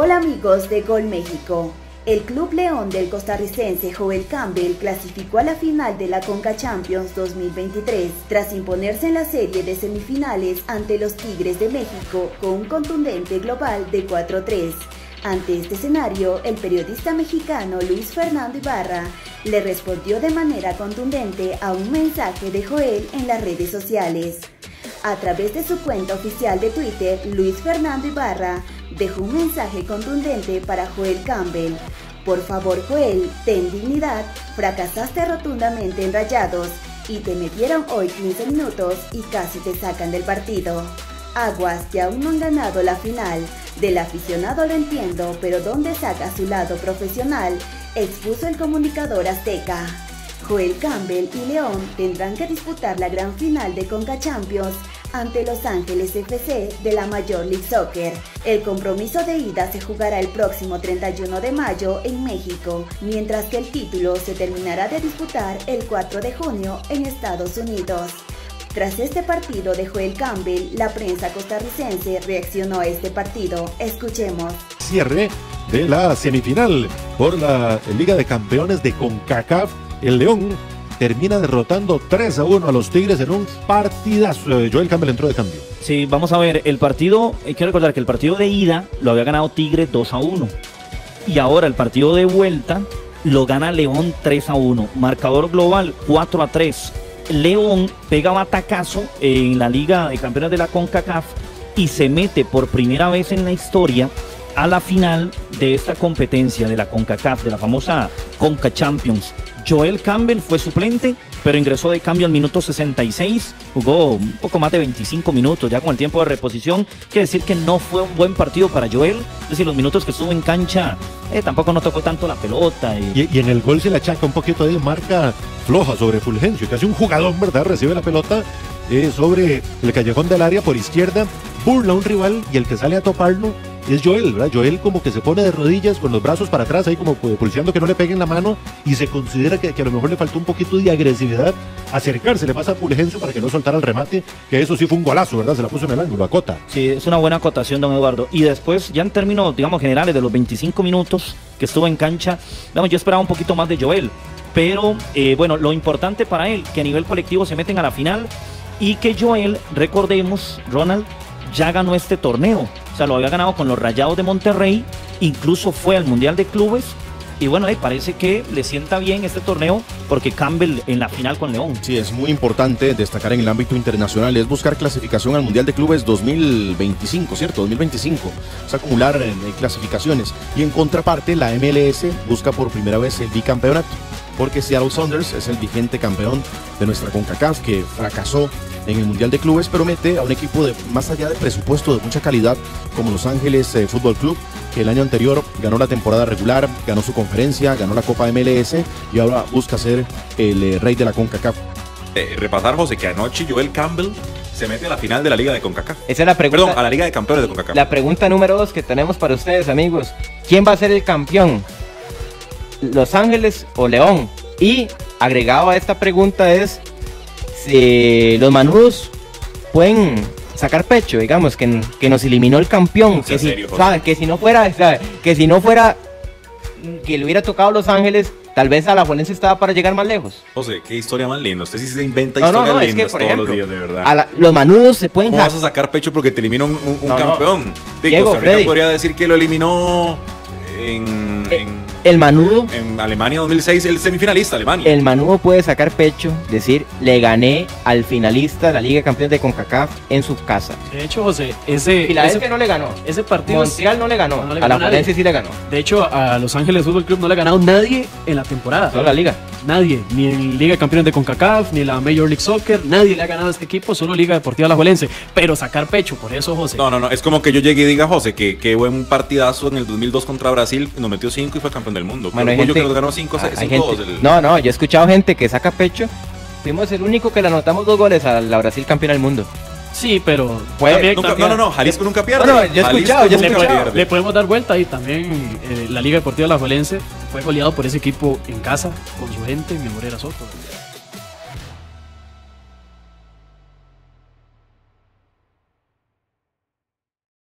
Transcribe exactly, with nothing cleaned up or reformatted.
Hola amigos de Gol México. El club León del costarricense Joel Campbell clasificó a la final de la Conca Champions dos mil veintitrés tras imponerse en la serie de semifinales ante los Tigres de México con un contundente global de cuatro a tres. Ante este escenario, el periodista mexicano Luis Fernando Ibarra le respondió de manera contundente a un mensaje de Joel en las redes sociales. A través de su cuenta oficial de Twitter, Luis Fernando Ibarra dejó un mensaje contundente para Joel Campbell. Por favor, Joel, ten dignidad, fracasaste rotundamente en Rayados y te metieron hoy quince minutos y casi te sacan del partido. Aguas, que aún no han ganado la final. Del aficionado lo entiendo, pero ¿dónde saca su lado profesional?, expuso el comunicador azteca. Joel Campbell y León tendrán que disputar la gran final de Conca Champions ante Los Ángeles F C de la Major League Soccer. El compromiso de ida se jugará el próximo treinta y uno de mayo en México, mientras que el título se terminará de disputar el cuatro de junio en Estados Unidos. Tras este partido de Joel Campbell, la prensa costarricense reaccionó a este partido. Escuchemos. Cierre de la semifinal por la Liga de Campeones de CONCACAF, el León termina derrotando tres a uno a los Tigres en un partidazo. Joel Campbell entró de cambio. Sí, vamos a ver, el partido, hay que recordar que el partido de ida lo había ganado Tigres dos a uno. Y ahora el partido de vuelta lo gana León tres a uno. Marcador global cuatro a tres. León pega batacazo en la Liga de Campeones de la CONCACAF y se mete por primera vez en la historia a la final de esta competencia de la CONCACAF, de la famosa Conca Champions. Joel Campbell fue suplente, pero ingresó de cambio al minuto sesenta y seis, jugó un poco más de veinticinco minutos ya con el tiempo de reposición. Quiere decir que no fue un buen partido para Joel, es decir, los minutos que estuvo en cancha eh, tampoco no tocó tanto la pelota. Y... Y, y en el gol se le achaca un poquito de marca floja sobre Fulgencio, que hace un jugador, ¿verdad? Recibe la pelota eh, sobre el callejón del área por izquierda, burla a un rival y el que sale a toparlo es Joel, ¿verdad? Joel como que se pone de rodillas con los brazos para atrás, ahí como pulseando que no le peguen la mano, y se considera que, que a lo mejor le faltó un poquito de agresividad, acercarse, le pasa a Fulgencio para que no soltara el remate, que eso sí fue un golazo, ¿verdad? Se la puso en el ángulo, acota. Sí, es una buena acotación, don Eduardo. Y después, ya en términos, digamos, generales, de los veinticinco minutos que estuvo en cancha, digamos, yo esperaba un poquito más de Joel, pero, eh, bueno, lo importante para él, que a nivel colectivo se meten a la final, y que Joel, recordemos, Ronald, ya ganó este torneo, o sea, lo había ganado con los Rayados de Monterrey, incluso fue al Mundial de Clubes, y bueno, eh, parece que le sienta bien este torneo, porque Campbell en la final con León. Sí, es muy importante destacar en el ámbito internacional, es buscar clasificación al Mundial de Clubes dos mil veinticinco, ¿cierto? dos mil veinticinco, es acumular eh, clasificaciones, y en contraparte la M L S busca por primera vez el bicampeonato, porque Seattle Saunders es el vigente campeón de nuestra CONCACAF, que fracasó en el Mundial de Clubes, pero mete a un equipo de más allá de presupuesto de mucha calidad como Los Ángeles eh, Fútbol Club, que el año anterior ganó la temporada regular, ganó su conferencia, ganó la Copa M L S y ahora busca ser el eh, rey de la CONCACAF. Eh, repasar, José, que anoche Joel Campbell se mete a la final de la Liga de CONCACAF. Esa es la pregunta. Perdón, a la Liga de Campeones de CONCACAF. La pregunta número dos que tenemos para ustedes, amigos. ¿Quién va a ser el campeón? ¿Los Ángeles o León? Y agregado a esta pregunta es si los manudos pueden sacar pecho, digamos, que, que nos eliminó el campeón, que, si, serio, sabe, que si no fuera, sabe, que si no fuera que le hubiera tocado Los Ángeles, tal vez Alajuelense estaba para llegar más lejos. José, qué historia más linda, usted sí se inventa historias no, no, no, lindas, es que, por ejemplo, todos los días, de verdad. A la, los manudos se pueden... ¿Cómo vas a sacar pecho porque te eliminó un, un, un no, campeón? No. Digo, Diego, Costa Rica Freddy podría decir que lo eliminó en... Eh, en... El manudo en Alemania dos mil seis, el semifinalista Alemania. El manudo puede sacar pecho, decir, le gané al finalista de la Liga de Campeones de CONCACAF en su casa. De hecho, José, ese Filadelfia no le ganó. Ese partido Montreal no le ganó. No le ganó a la Alajuelense sí le ganó. De hecho, a Los Ángeles Fútbol Club no le ha ganado nadie en la temporada. Solo la Liga. Nadie, ni en Liga de Campeones de CONCACAF, ni en la Major League Soccer, nadie le ha ganado a este equipo, solo Liga Deportiva Alajuelense. Pero sacar pecho, por eso, José. No, no, no, es como que yo llegue y diga, José, que, que buen partidazo en el dos mil dos contra Brasil, nos metió cinco y fue campeón del mundo. Bueno, hay gente, que ganó cinco, seis, hay gente, el... No, no, yo he escuchado gente que saca pecho. Fuimos el único que le anotamos dos goles a la Brasil campeona del mundo. Sí, pero pues, también, nunca, también, no, no, no, Jalisco nunca pierde. No, no, yo he escuchado, yo he escuchado. Le, le podemos dar vuelta y también eh, la Liga Deportiva Alajuelense fue goleado por ese equipo en casa con su gente, mi amor era Soto.